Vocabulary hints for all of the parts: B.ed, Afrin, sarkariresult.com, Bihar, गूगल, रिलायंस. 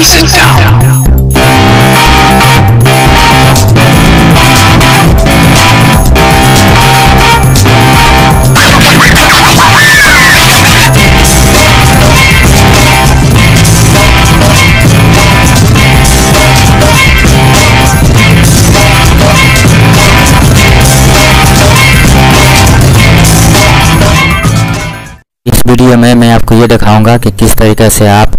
and sit down. Video में मैं आपको ये दिखाऊंगा कि किस तरीके से आप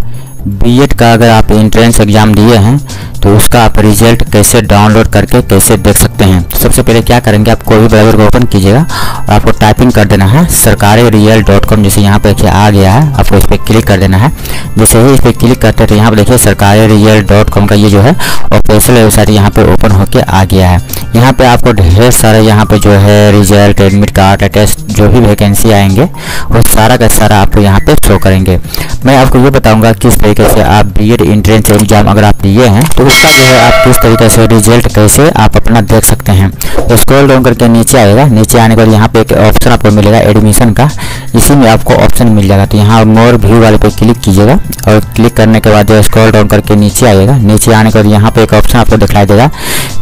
बीएड का अगर आप एंट्रेंस एग्ज़ाम दिए हैं तो उसका आप रिजल्ट कैसे डाउनलोड करके कैसे देख सकते हैं। सबसे पहले क्या करेंगे, आप कोई भी ब्राउज़र को ओपन कीजिएगा और आपको टाइपिंग कर देना है sarkariresult.com। जैसे यहाँ पे आ गया है, आपको इस पर क्लिक कर देना है। जैसे ही इस पर क्लिक करते हैं तो यहाँ पर देखिए sarkariresult.com का ये जो है ऑफिशियल वेबसाइट यहाँ पर ओपन होकर आ गया है। यहाँ पे आपको ढेर सारे यहाँ पे जो है रिजल्ट, एडमिट कार्ड, टेस्ट, जो भी वैकेंसी आएंगे वो सारा का सारा आपको यहाँ पे शो करेंगे। मैं आपको ये बताऊंगा किस तरीके से आप बीएड एंट्रेंस एग्जाम अगर आप दिए हैं तो उसका जो है आप किस तरीके से रिजल्ट कैसे आप अपना देख सकते हैं। तो स्क्रॉल डाउन करके नीचे आएगा, नीचे आने के बाद यहाँ पर एक ऑप्शन आपको मिलेगा एडमिशन का, इसी में आपको ऑप्शन मिल जाएगा। तो यहाँ मोर व्यू वाले पे क्लिक कीजिएगा और क्लिक करने के बाद स्क्रॉल डाउन करके नीचे आएगा। नीचे आने के बाद यहाँ पे एक ऑप्शन आपको दिखाई देगा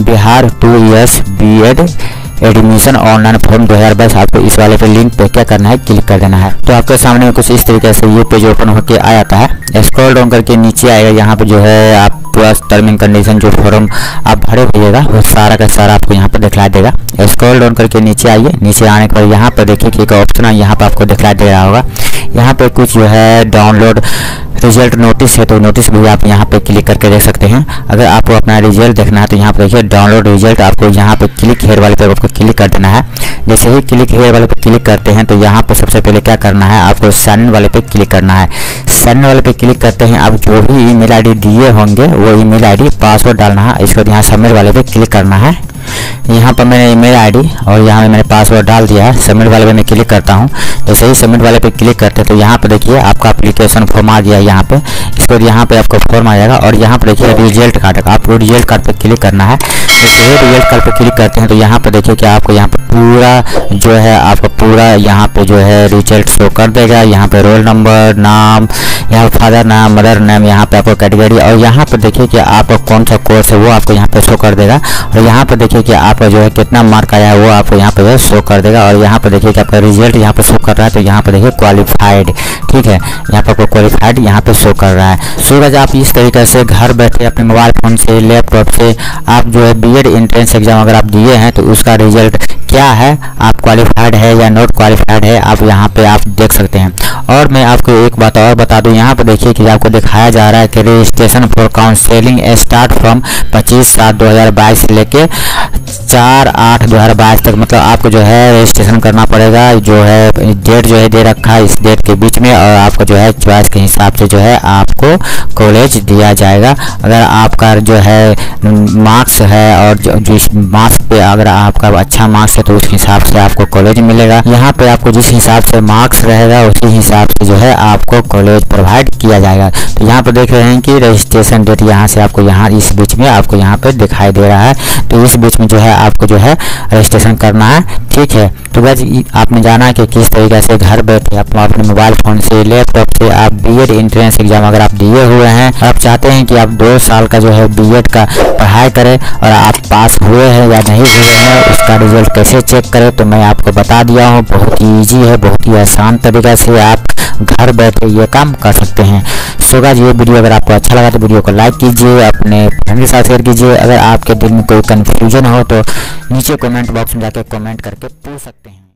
Bihar 2 years B Ed admission online form 2022। आपको इस वाले पे लिंक पे क्या करना है, क्लिक कर देना है। तो आपके सामने कुछ इस तरीके से ये पेज ओपन होकर आ जाता है। स्क्रॉल डाउन करके नीचे आएगा, यहाँ पे जो है आप पूरा टर्म एंड कंडीशन जो फॉर्म आप भरे होइएगा वो सारा का सारा आपको यहाँ पे दिखला देगा। स्क्रॉल डाउन करके नीचे आइए, नीचे आने के बाद यहाँ पर देखिए कि एक ऑप्शन है, यहाँ पर आपको दिखला दे रहा होगा यहाँ पे कुछ जो है डाउनलोड रिजल्ट नोटिस है, तो नोटिस भी आप यहाँ पे क्लिक करके देख सकते हैं। अगर आपको अपना रिजल्ट देखना है तो यहाँ पे देखिए डाउनलोड रिजल्ट, आपको यहाँ पे क्लिक हेयर वाले पे आपको क्लिक कर देना है। जैसे ही क्लिक हेयर वाले पे क्लिक करते हैं तो यहाँ पे सबसे पहले क्या करना है, आपको साइन इन वाले पे क्लिक करना है। साइन इन वाले पे क्लिक करते हैं, आप जो भी ईमेल आई डी दिए होंगे वो ईमेल आई डी पासवर्ड डालना है। इसको यहाँ सबमिट वाले पे क्लिक करना है। यहाँ पर मैंने ईमेल आईडी और यहाँ मैंने पासवर्ड डाल दिया है। सबमिट वाले पे मैं क्लिक करता हूँ। जैसे ही सबमिट वाले पे क्लिक करते हैं तो यहाँ पे देखिए आपका एप्लीकेशन फॉर्म आ गया है। यहाँ पे इसको यहाँ पे आपका फॉर्म आ जाएगा और यहाँ पे देखिए रिजल्ट कार्ड, आपको रिजल्ट कार्ड पे क्लिक करना है। जैसे ही रिजल्ट कार्ड पे क्लिक करते हैं तो यहाँ पे देखिए कि आपको यहाँ पर पूरा जो है आपका पूरा यहाँ पे जो है रिजल्ट शो कर देगा। यहाँ पे रोल नंबर, नाम, यहाँ पर फादर नाम, मदर नेम, यहाँ पे आपको कैटेगरी और यहाँ पे देखिए कि आपका कौन सा कोर्स है वो आपको यहाँ पे शो कर देगा। और यहाँ पे देखिए कि आपका जो है कितना मार्क आया है वो आपको यहाँ पे शो कर देगा। और यहाँ पे देखिए कि आपका रिजल्ट यहाँ पे शो कर रहा है, तो यहाँ पे देखिए क्वालिफाइड, ठीक है, यहाँ पे आपको क्वालिफाइड यहाँ पे शो कर रहा है। सो गाइस, आप इस तरीके से घर बैठे अपने मोबाइल फ़ोन से, लैपटॉप से आप जो है बीएड एंट्रेंस एग्जाम अगर आप दिए हैं तो उसका रिजल्ट क्या है, आप क्वालिफाइड है या नॉट क्वालिफाइड है, आप यहाँ पे आप देख सकते हैं। और मैं आपको एक बात और बता दूं, यहाँ पे देखिए कि आपको दिखाया जा रहा है कि registration for counselling start from 25/7/2022 से लेके 4/8/2022 तक। मतलब आपको जो है रजिस्ट्रेशन करना पड़ेगा, जो है डेट जो है दे रखा है, इस डेट के बीच में, और आपको जो है चॉइस के हिसाब से जो है आपको कॉलेज दिया जाएगा। अगर आपका जो है मार्क्स है और जिस मार्क्स पे अगर आपका अच्छा मार्क्स है तो उस हिसाब से आपको कॉलेज मिलेगा। यहाँ पे आपको जिस हिसाब से मार्क्स रहेगा उसी हिसाब से जो है आपको कॉलेज प्रोवाइड किया जाएगा। तो यहाँ पर देख रहे हैं कि रजिस्ट्रेशन डेट यहाँ से आपको यहाँ इस बीच में आपको यहाँ पे दिखाई दे रहा है, तो इस बीच में जो है आपको जो है रजिस्ट्रेशन करना है, ठीक है। तो गाइस, आपने जाना कि किस तरीके से घर बैठे आप अपने मोबाइल फ़ोन से, लैपटॉप से आप बीएड एंट्रेंस एग्जाम अगर आप दिए हुए हैं और आप चाहते हैं कि आप 2 साल का जो है बीएड का पढ़ाई करें और आप पास हुए हैं या नहीं हुए हैं उसका रिजल्ट कैसे चेक करें, तो मैं आपको बता दिया हूँ। बहुत ही ईजी है, बहुत ही आसान तरीके से आप घर बैठे ये काम कर सकते हैं। सो गाइस, ये वीडियो अगर आपको अच्छा लगा तो वीडियो को लाइक कीजिए, अपने फ्रेंड के साथ शेयर कीजिए। अगर आपके दिल में कोई कन्फ्यूजन हो तो नीचे कमेंट बॉक्स में जाकर कमेंट करके पूछ सकते हैं।